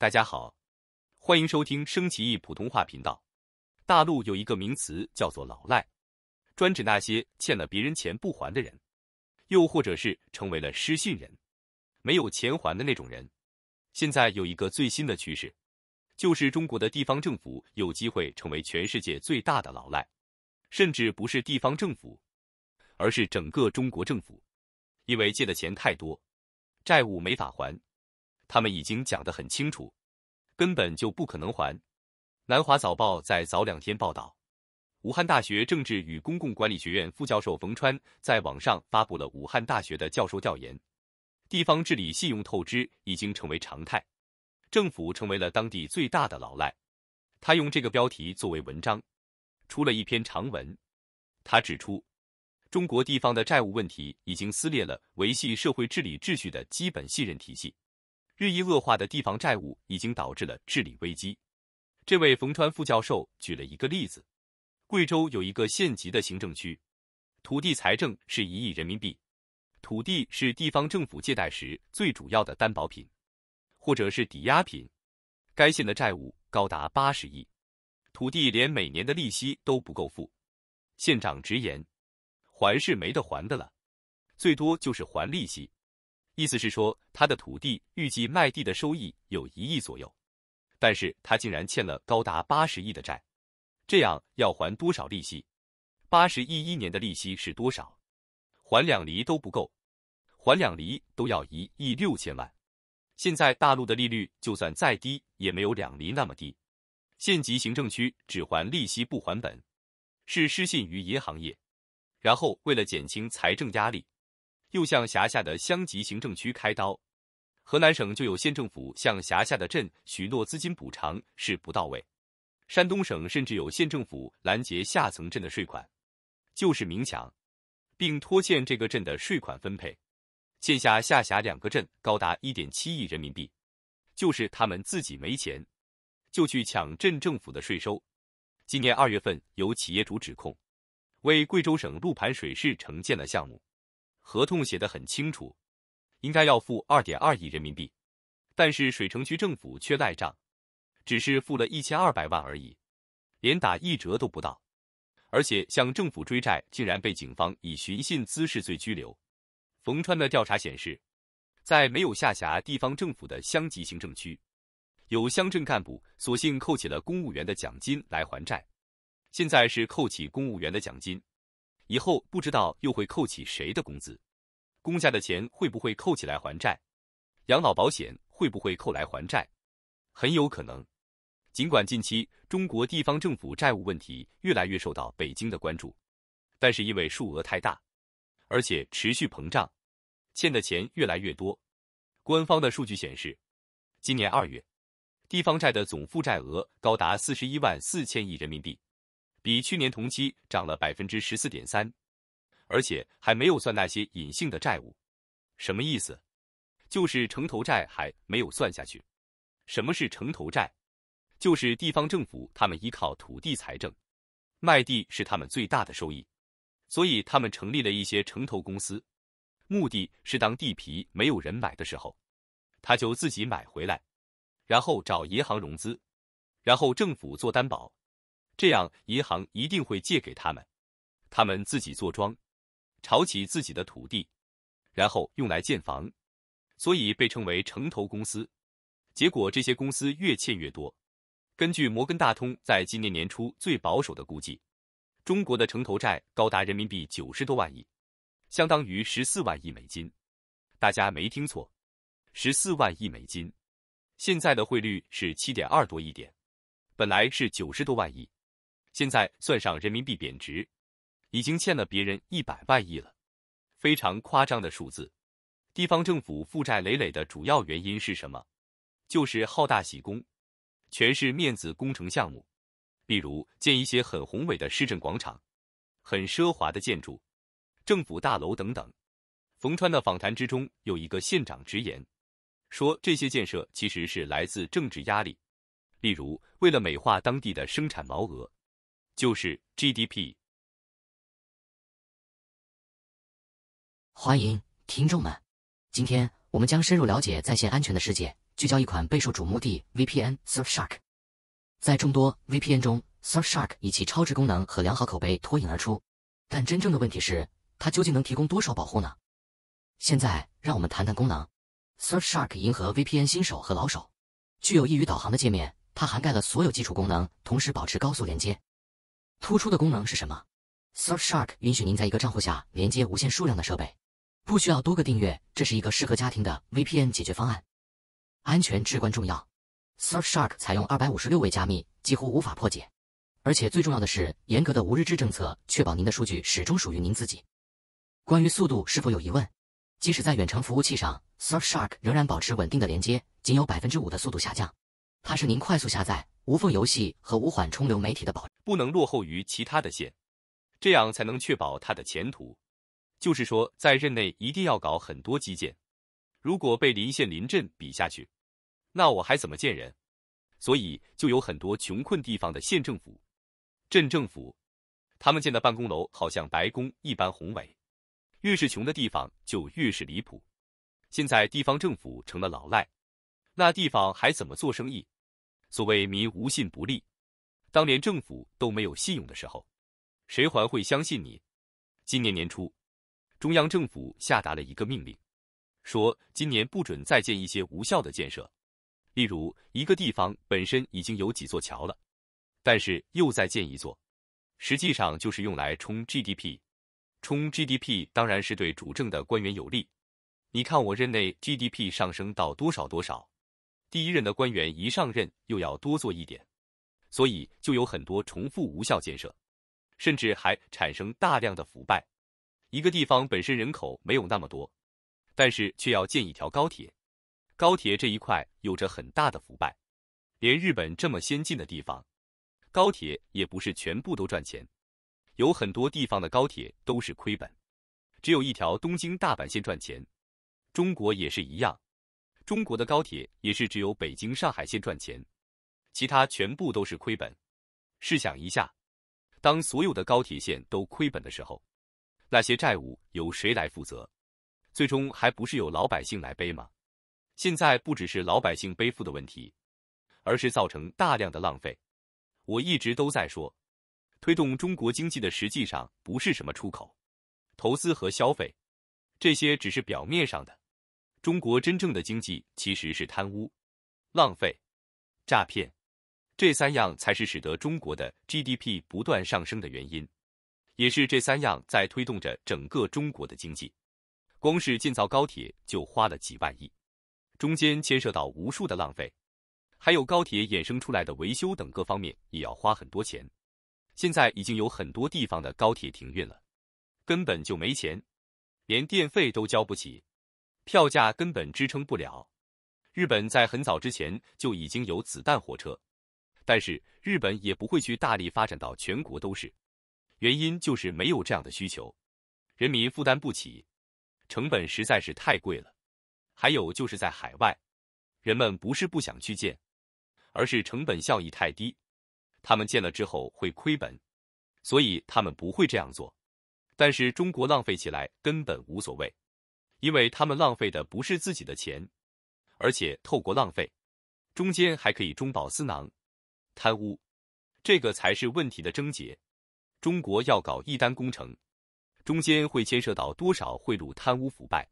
大家好，欢迎收听升旗易普通话频道。大陆有一个名词叫做老赖，专指那些欠了别人钱不还的人，又或者是成为了失信人，没有钱还的那种人。现在有一个最新的趋势，就是中国的地方政府有机会成为全世界最大的老赖，甚至不是地方政府，而是整个中国政府。因为借的钱太多，债务没法还，他们已经讲得很清楚，根本就不可能还。南华早报在早两天报道，武汉大学政治与公共管理学院副教授冯川在网上发布了武汉大学的教授调研，地方治理信用透支已经成为常态，政府成为了当地最大的老赖。他用这个标题作为文章，出了一篇长文。他指出，中国地方的债务问题已经撕裂了维系社会治理秩序的基本信任体系。日益恶化的地方债务已经导致了治理危机。这位冯川副教授举了一个例子，贵州有一个县级的行政区，土地财政是1亿人民币，土地是地方政府借贷时最主要的担保品，或者是抵押品。该县的债务高达80亿，土地连每年的利息都不够付。县长直言，还是没得还的了，最多就是还利息。意思是说，他的土地预计卖地的收益有1亿左右，但是他竟然欠了高达80亿的债，这样要还多少利息？80亿一年的利息是多少？还2厘都不够，还2厘都要1亿6千万。现在大陆的利率就算再低，也没有2厘那么低。县级行政区只还利息不还本，是失信于银行业，然后为了减轻财政压力，又向辖下的乡级行政区开刀。河南省就有县政府向辖下的镇许诺资金补偿是不到位，山东省甚至有县政府拦截下层镇的税款，就是明抢，并拖欠这个镇的税款分配，欠下下辖2个镇高达 1.7 亿人民币，就是他们自己没钱，就去抢镇政府的税收。今年2月份，有企业主指控，为贵州省陆盘水市承建的项目，合同写得很清楚，应该要付 2.2 亿人民币，但是水城区政府却赖账，只是付了1200万而已，连打1折都不到。而且向政府追债竟然被警方以寻衅滋事罪拘留。冯川的调查显示，在没有下辖地方政府的乡级行政区，有乡镇干部索性扣起了公务员的奖金来还债。现在是扣起公务员的奖金，以后不知道又会扣起谁的工资，公家的钱会不会扣起来还债，养老保险会不会扣来还债，很有可能。尽管近期中国地方政府债务问题越来越受到北京的关注，但是因为数额太大，而且持续膨胀，欠的钱越来越多。官方的数据显示，今年2月，地方债的总负债额高达41.4万人民币。比去年同期涨了 14.3%， 而且还没有算那些隐性的债务。什么意思？就是城投债还没有算下去。什么是城投债？就是地方政府他们依靠土地财政，卖地是他们最大的收益，所以他们成立了一些城投公司，目的是当地皮没有人买的时候，他就自己买回来，然后找银行融资，然后政府做担保。这样银行一定会借给他们，他们自己做庄，炒起自己的土地，然后用来建房，所以被称为城投公司。结果这些公司越欠越多。根据摩根大通在今年年初最保守的估计，中国的城投债高达人民币90多万亿，相当于14万亿美金。大家没听错，14万亿美金。现在的汇率是 7.2 多一点，本来是90多万亿。现在算上人民币贬值，已经欠了别人100万亿了，非常夸张的数字。地方政府负债累累的主要原因是什么？就是好大喜功，全是面子工程项目，比如建一些很宏伟的市政广场、很奢华的建筑、政府大楼等等。冯川的访谈之中，有一个县长直言说，这些建设其实是来自政治压力，例如为了美化当地的生产毛额，就是 GDP。 欢迎听众们，今天我们将深入了解在线安全的世界，聚焦一款备受瞩目的 VPN Surfshark。在众多 VPN 中 ，Surfshark 以其超值功能和良好口碑脱颖而出。但真正的问题是，它究竟能提供多少保护呢？现在，让我们谈谈功能。Surfshark 迎合 VPN 新手和老手，具有易于导航的界面，它涵盖了所有基础功能，同时保持高速连接。突出的功能是什么？ Surfshark 允许您在一个账户下连接无限数量的设备，不需要多个订阅，这是一个适合家庭的 VPN 解决方案。安全至关重要。Surfshark 采用256位加密，几乎无法破解。而且最重要的是，严格的无日志政策确保您的数据始终属于您自己。关于速度是否有疑问？即使在远程服务器上 ，Surfshark 仍然保持稳定的连接，仅有 5% 的速度下降。它是您快速下载、无缝游戏和无缓冲流媒体的保证，不能落后于其他的线。 这样才能确保它的前途，就是说，在任内一定要搞很多基建。如果被邻县邻镇比下去，那我还怎么见人？所以就有很多穷困地方的县政府、镇政府，他们建的办公楼好像白宫一般宏伟。越是穷的地方就越是离谱。现在地方政府成了老赖，那地方还怎么做生意？所谓民无信不立，当连政府都没有信用的时候。 谁还会相信你？今年年初，中央政府下达了一个命令，说今年不准再建一些无效的建设。例如，一个地方本身已经有几座桥了，但是又再建一座，实际上就是用来冲 GDP。冲 GDP 当然是对主政的官员有利。你看我任内 GDP 上升到多少多少，第一任的官员一上任又要多做一点，所以就有很多重复无效建设。 甚至还产生大量的腐败。一个地方本身人口没有那么多，但是却要建一条高铁，高铁这一块有着很大的腐败。连日本这么先进的地方，高铁也不是全部都赚钱，有很多地方的高铁都是亏本。只有一条东京大阪线赚钱，中国也是一样，中国的高铁也是只有北京上海线赚钱，其他全部都是亏本。试想一下。 当所有的高铁线都亏本的时候，那些债务由谁来负责？最终还不是由老百姓来背吗？现在不只是老百姓背负的问题，而是造成大量的浪费。我一直都在说，推动中国经济的实际上不是什么出口、投资和消费，这些只是表面上的。中国真正的经济其实是贪污、浪费、诈骗。 这三样才是使得中国的 GDP 不断上升的原因，也是这三样在推动着整个中国的经济。光是建造高铁就花了几万亿，中间牵涉到无数的浪费，还有高铁衍生出来的维修等各方面也要花很多钱。现在已经有很多地方的高铁停运了，根本就没钱，连电费都交不起，票价根本支撑不了。日本在很早之前就已经有子弹火车。 但是日本也不会去大力发展到全国都是，原因就是没有这样的需求，人民负担不起，成本实在是太贵了。还有就是在海外，人们不是不想去建，而是成本效益太低，他们建了之后会亏本，所以他们不会这样做。但是中国浪费起来根本无所谓，因为他们浪费的不是自己的钱，而且透过浪费，中间还可以中饱私囊。 贪污，这个才是问题的症结。中国要搞一单工程，中间会牵涉到多少贿赂、贪污、腐败，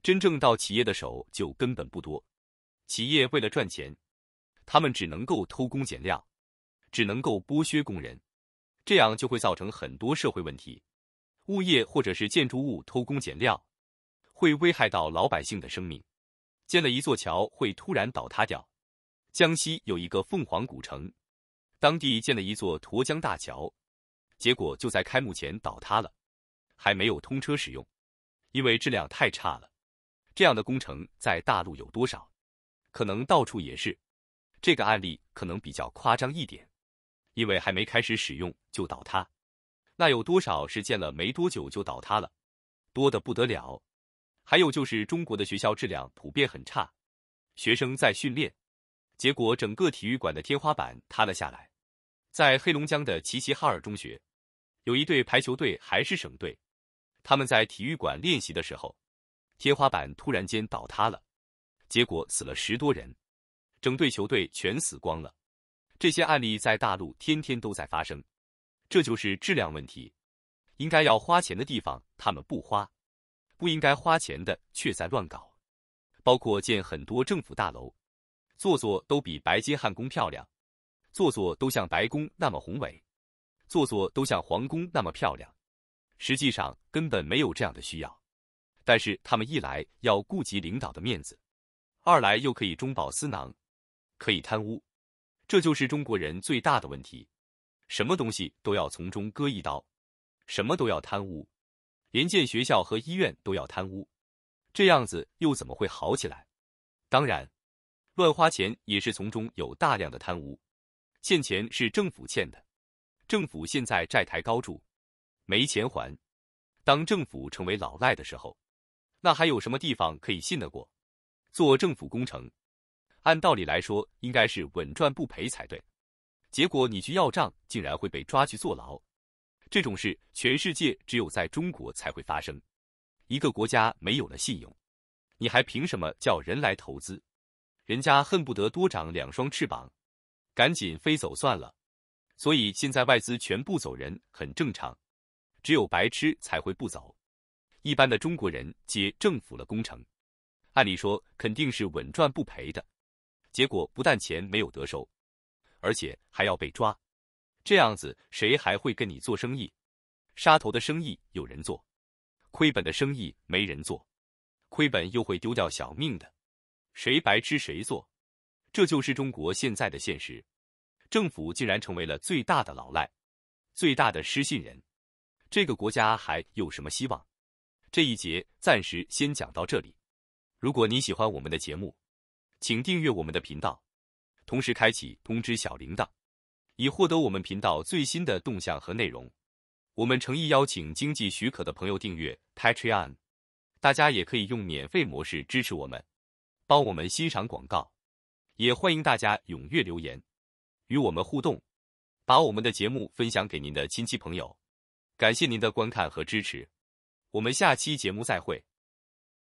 真正到企业的手就根本不多。企业为了赚钱，他们只能够偷工减料，只能够剥削工人，这样就会造成很多社会问题。物业或者是建筑物偷工减料，会危害到老百姓的生命。建了一座桥，会突然倒塌掉。 江西有一个凤凰古城，当地建了一座沱江大桥，结果就在开幕前倒塌了，还没有通车使用，因为质量太差了。这样的工程在大陆有多少？可能到处也是。这个案例可能比较夸张一点，因为还没开始使用就倒塌。那有多少是建了没多久就倒塌了？多得不得了。还有就是中国的学校质量普遍很差，学生在训练。 结果，整个体育馆的天花板塌了下来。在黑龙江的齐齐哈尔中学，有一队排球队还是省队，他们在体育馆练习的时候，天花板突然间倒塌了，结果死了10多人。整队球队全死光了。这些案例在大陆天天都在发生，这就是质量问题。应该要花钱的地方他们不花，不应该花钱的却在乱搞，包括建很多政府大楼，做做都比白金汉宫漂亮，做做都像白宫那么宏伟，做做都像皇宫那么漂亮，实际上根本没有这样的需要。但是他们一来要顾及领导的面子，二来又可以中饱私囊，可以贪污，这就是中国人最大的问题。什么东西都要从中割一刀，什么都要贪污，连建学校和医院都要贪污，这样子又怎么会好起来？当然，乱花钱也是从中有大量的贪污，欠钱是政府欠的，政府现在债台高筑，没钱还。当政府成为老赖的时候，那还有什么地方可以信得过？做政府工程，按道理来说应该是稳赚不赔才对，结果你去要账，竟然会被抓去坐牢。这种事全世界只有在中国才会发生。一个国家没有了信用，你还凭什么叫人来投资？人家恨不得多长两双翅膀，赶紧飞走算了。所以现在外资全部走人很正常，只有白痴才会不走。一般的中国人接政府的工程，按理说肯定是稳赚不赔的，结果不但钱没有得收，而且还要被抓。这样子谁还会跟你做生意？杀头的生意有人做，亏本的生意没人做，亏本又会丢掉小命的，谁白痴谁做。这就是中国现在的现实，政府竟然成为了最大的老赖，最大的失信人，这个国家还有什么希望？这一节暂时先讲到这里。如果你喜欢我们的节目，请订阅我们的频道，同时开启通知小铃铛，以获得我们频道最新的动向和内容。我们诚意邀请经济许可的朋友订阅 Patreon， 大家也可以用免费模式支持我们，帮我们欣赏广告，也欢迎大家踊跃留言，与我们互动，把我们的节目分享给您的亲戚朋友。感谢您的观看和支持，我们下期节目再会。